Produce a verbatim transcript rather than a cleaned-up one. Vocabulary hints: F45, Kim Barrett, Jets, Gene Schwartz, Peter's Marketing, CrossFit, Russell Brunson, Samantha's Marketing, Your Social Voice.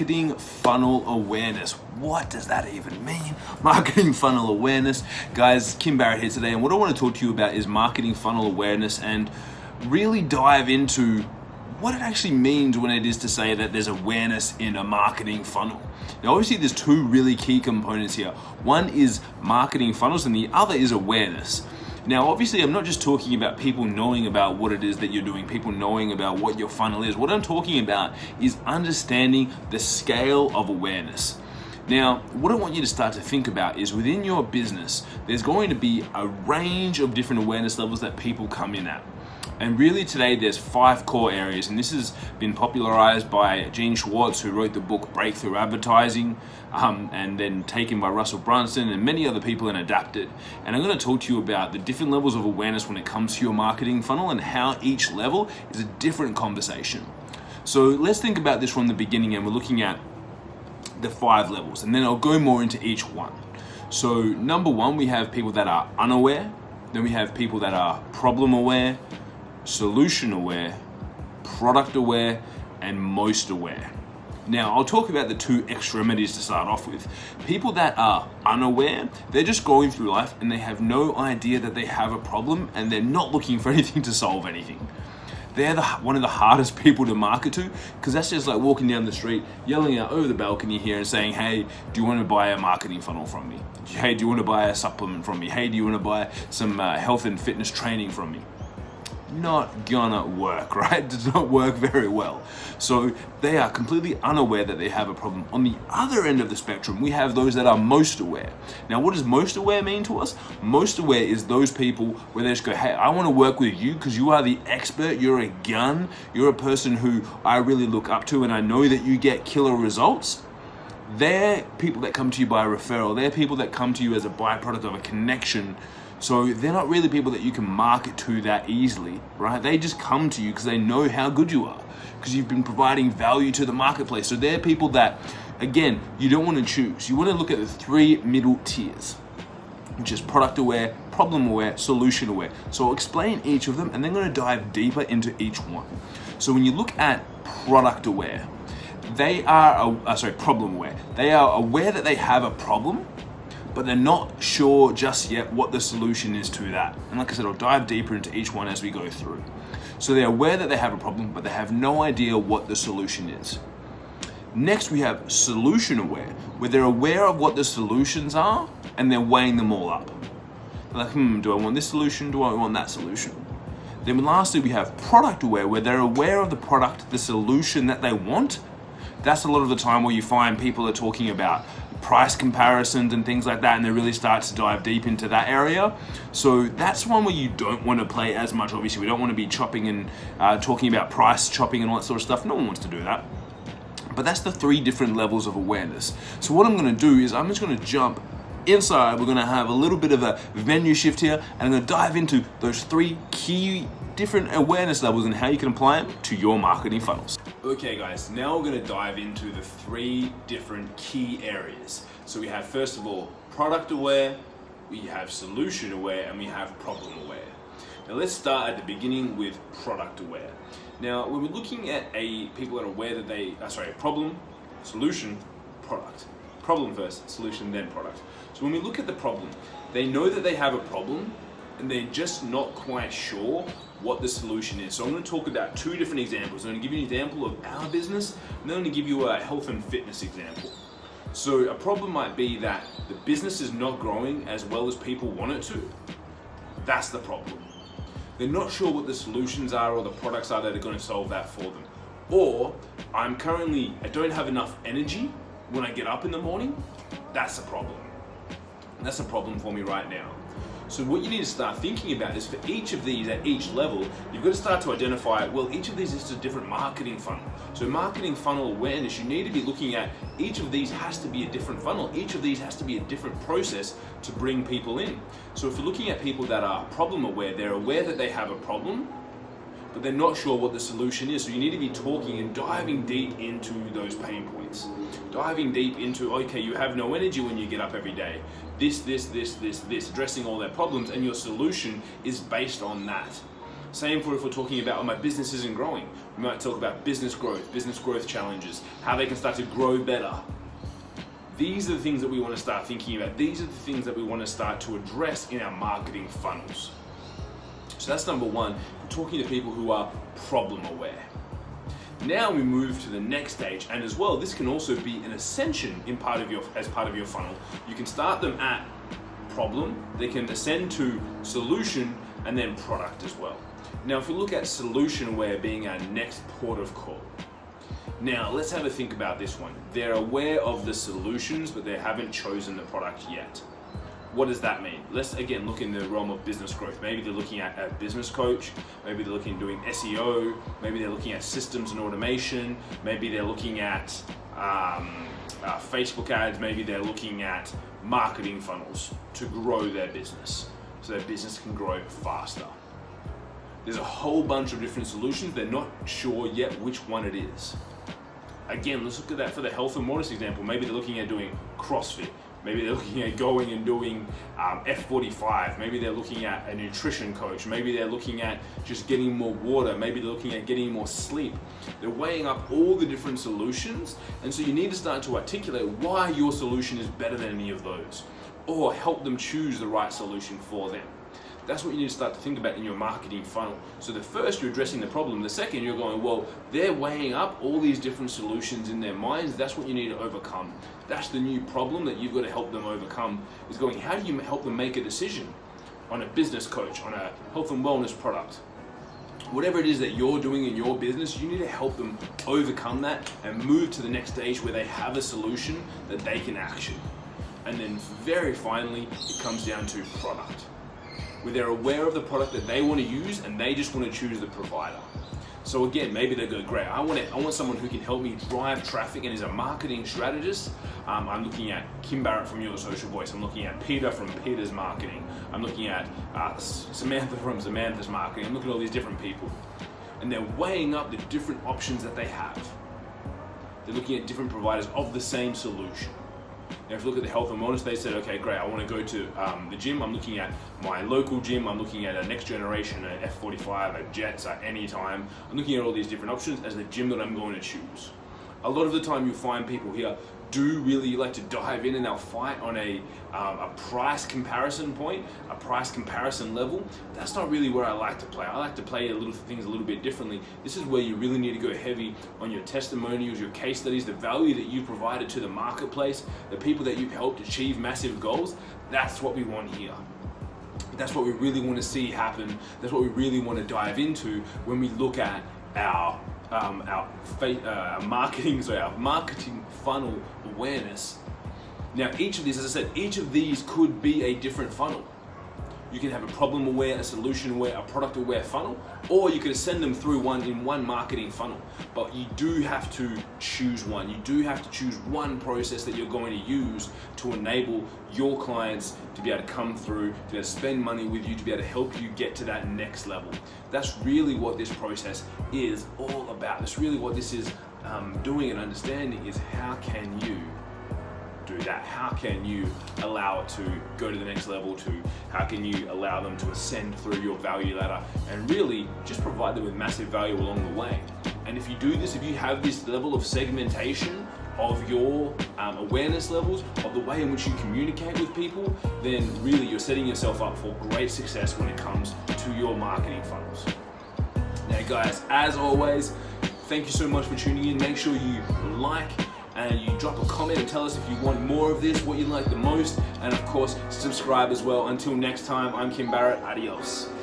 marketing funnel awareness. What does that even mean? Marketing funnel awareness. Guys, Kim Barrett here today, and what I want to talk to you about is marketing funnel awareness and really dive into what it actually means when it is to say that there's awareness in a marketing funnel. Now, obviously there's two really key components here. One is marketing funnels and the other is awareness. Now, obviously I'm not just talking about people knowing about what it is that you're doing, people knowing about what your funnel is. What I'm talking about is understanding the scale of awareness. Now, what I want you to start to think about is within your business, there's going to be a range of different awareness levels that people come in at. And really today there's five core areas, and this has been popularized by Gene Schwartz, who wrote the book Breakthrough Advertising, um, and then taken by Russell Brunson and many other people and adapted. And I'm going to talk to you about the different levels of awareness when it comes to your marketing funnel and how each level is a different conversation. So let's think about this from the beginning, and we're looking at the five levels, and then I'll go more into each one. So number one, we have people that are unaware, then we have people that are problem aware, solution aware, product aware, and most aware. Now, I'll talk about the two extremities to start off with. People that are unaware, they're just going through life and they have no idea that they have a problem and they're not looking for anything to solve anything. They're the, one of the hardest people to market to, because that's just like walking down the street, yelling out over the balcony here and saying, hey, do you want to buy a marketing funnel from me? Hey, do you want to buy a supplement from me? Hey, do you want to buy some uh, health and fitness training from me? Not gonna work, right? Does not work very well. So they are completely unaware that they have a problem. On the other end of the spectrum, we have those that are most aware. Now, what does most aware mean to us? Most aware is those people where they just go, hey, I want to work with you because you are the expert, you're a gun, you're a person who I really look up to, and I know that you get killer results. They're people that come to you by referral. They're people that come to you as a byproduct of a connection. So they're not really people that you can market to that easily, right? They just come to you because they know how good you are, because you've been providing value to the marketplace. So they're people that, again, you don't want to choose. You want to look at the three middle tiers, which is product aware, problem aware, solution aware. So I'll explain each of them, and then I'm going to dive deeper into each one. So when you look at product aware, they are, uh, sorry, problem aware. They are aware that they have a problem, but they're not sure just yet what the solution is to that. And like I said, I'll dive deeper into each one as we go through. So they're aware that they have a problem, but they have no idea what the solution is. Next, we have solution aware, where they're aware of what the solutions are, and they're weighing them all up. They're like, hmm, do I want this solution? Do I want that solution? Then lastly, we have product aware, where they're aware of the product, the solution that they want. That's a lot of the time where you find people are talking about price comparisons and things like that, and they really start to dive deep into that area. So that's one where you don't want to play as much. Obviously, we don't want to be chopping and uh, talking about price chopping and all that sort of stuff. No one wants to do that. But that's the three different levels of awareness. So what I'm going to do is I'm just going to jump inside. We're going to have a little bit of a venue shift here, and I'm going to dive into those three key different awareness levels and how you can apply them to your marketing funnels. Okay guys, now we're going to dive into the three different key areas. So we have, first of all, product aware, we have solution aware, and we have problem aware. Now let's start at the beginning with product aware. Now when we're looking at a people that are aware that they, uh, sorry, problem, solution, product. Problem first, solution, then product. So when we look at the problem, they know that they have a problem, and they're just not quite sure what the solution is. So I'm going to talk about two different examples. I'm going to give you an example of our business, and then I'm going to give you a health and fitness example. So a problem might be that the business is not growing as well as people want it to. That's the problem. They're not sure what the solutions are or the products are that are going to solve that for them. Or I'm currently, I don't have enough energy when I get up in the morning. That's a problem. That's a problem for me right now. So what you need to start thinking about is for each of these at each level, you've got to start to identify, well, each of these is a different marketing funnel. So marketing funnel awareness, you need to be looking at each of these has to be a different funnel. Each of these has to be a different process to bring people in. So if you're looking at people that are problem aware, they're aware that they have a problem, but they're not sure what the solution is. So you need to be talking and diving deep into those pain points. Diving deep into, okay, you have no energy when you get up every day. This, this, this, this, this, addressing all their problems, and your solution is based on that. Same for if we're talking about, oh, my business isn't growing. We might talk about business growth, business growth challenges, how they can start to grow better. These are the things that we want to start thinking about. These are the things that we want to start to address in our marketing funnels. So that's number one, talking to people who are problem aware. Now we move to the next stage, and as well, this can also be an ascension in part of your, as part of your funnel. You can start them at problem, they can ascend to solution, and then product as well. Now if we look at solution aware being our next port of call. Now let's have a think about this one. They're aware of the solutions, but they haven't chosen the product yet. What does that mean? Let's again look in the realm of business growth. Maybe they're looking at a business coach, maybe they're looking at doing S E O, maybe they're looking at systems and automation, maybe they're looking at um, uh, Facebook ads, maybe they're looking at marketing funnels to grow their business so their business can grow faster. There's a whole bunch of different solutions, they're not sure yet which one it is. Again, let's look at that for the health and wellness example. Maybe they're looking at doing CrossFit. Maybe they're looking at going and doing um, F forty-five. Maybe they're looking at a nutrition coach. Maybe they're looking at just getting more water. Maybe they're looking at getting more sleep. They're weighing up all the different solutions. And so you need to start to articulate why your solution is better than any of those, or help them choose the right solution for them. That's what you need to start to think about in your marketing funnel. So the first, you're addressing the problem. The second, you're going, well, they're weighing up all these different solutions in their minds. That's what you need to overcome. That's the new problem that you've got to help them overcome, is going, how do you help them make a decision on a business coach, on a health and wellness product? Whatever it is that you're doing in your business, you need to help them overcome that and move to the next stage where they have a solution that they can action. And then very finally, it comes down to product, where they're aware of the product that they want to use and they just want to choose the provider. So again, maybe they go, great, I want it, I want someone who can help me drive traffic and is a marketing strategist. Um, I'm looking at Kim Barrett from Your Social Voice. I'm looking at Peter from Peter's Marketing. I'm looking at uh, Samantha from Samantha's Marketing. I'm looking at all these different people. And they're weighing up the different options that they have. They're looking at different providers of the same solution. Now if you look at the health and wellness, they said, okay, great, I want to go to um, the gym. I'm looking at my local gym. I'm looking at a Next Generation, a F forty-five, a Jets, at any time. I'm looking at all these different options as the gym that I'm going to choose. A lot of the time you'll find people here do really like to dive in, and they'll fight on a, um, a price comparison point, a price comparison level. That's not really where I like to play. I like to play a little things a little bit differently. This is where you really need to go heavy on your testimonials, your case studies, the value that you provided to the marketplace, the people that you've helped achieve massive goals. That's what we want here. That's what we really want to see happen. That's what we really want to dive into when we look at our Um, our, uh, our marketing, so our marketing funnel awareness. Now, each of these, as I said, each of these could be a different funnel. You can have a problem aware, a solution aware, a product aware funnel, or you could send them through one in one marketing funnel. But you do have to choose one. You do have to choose one process that you're going to use to enable your clients to be able to come through, to be able to spend money with you, to be able to help you get to that next level. That's really what this process is all about. That's really what this is um, doing and understanding, is how can you do that? How can you allow it to go to the next level? To how can you allow them to ascend through your value ladder and really just provide them with massive value along the way? And if you do this, if you have this level of segmentation of your um, awareness levels, of the way in which you communicate with people, then really you're setting yourself up for great success when it comes to your marketing funnels. Now guys, as always, thank you so much for tuning in. Make sure you like and you drop a comment and tell us if you want more of this, what you like the most, and of course, subscribe as well. Until next time, I'm Kim Barrett. Adios.